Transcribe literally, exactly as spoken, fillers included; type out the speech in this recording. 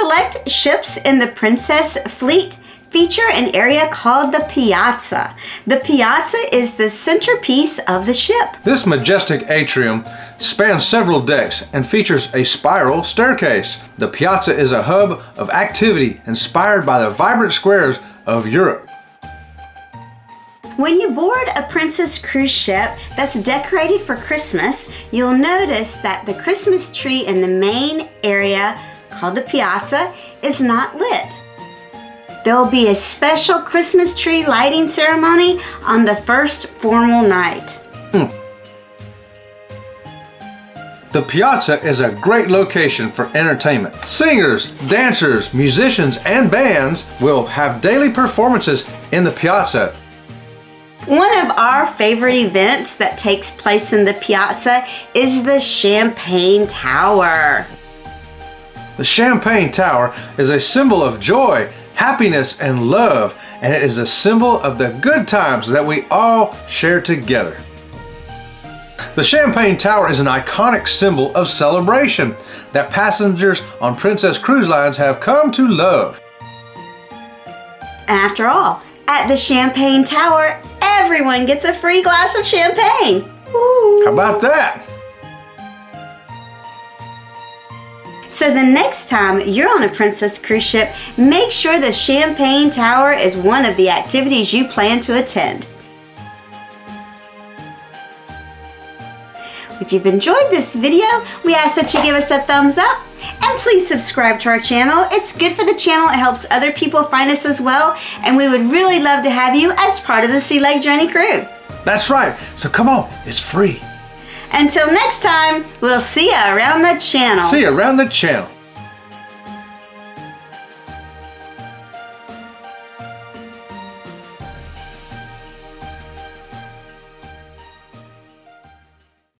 Select ships in the Princess fleet feature an area called the Piazza. The Piazza is the centerpiece of the ship. This majestic atrium spans several decks and features a spiral staircase. The Piazza is a hub of activity inspired by the vibrant squares of Europe. When you board a Princess cruise ship that's decorated for Christmas, you'll notice that the Christmas tree in the main area, called the Piazza, is not lit. There will be a special Christmas tree lighting ceremony on the first formal night. Mm. The Piazza is a great location for entertainment. Singers, dancers, musicians, and bands will have daily performances in the Piazza. One of our favorite events that takes place in the Piazza is the Champagne Tower. The Champagne Tower is a symbol of joy, happiness, and love, and it is a symbol of the good times that we all share together. The Champagne Tower is an iconic symbol of celebration that passengers on Princess Cruise Lines have come to love. And after all, at the Champagne Tower, everyone gets a free glass of champagne. Ooh. How about that? So the next time you're on a Princess cruise ship, make sure the Champagne Tower is one of the activities you plan to attend. If you've enjoyed this video, we ask that you give us a thumbs up and please subscribe to our channel. It's good for the channel. It helps other people find us as well. And we would really love to have you as part of the Sea Leg Journey crew. That's right. So come on, it's free. Until next time, we'll see you around the channel. See you around the channel.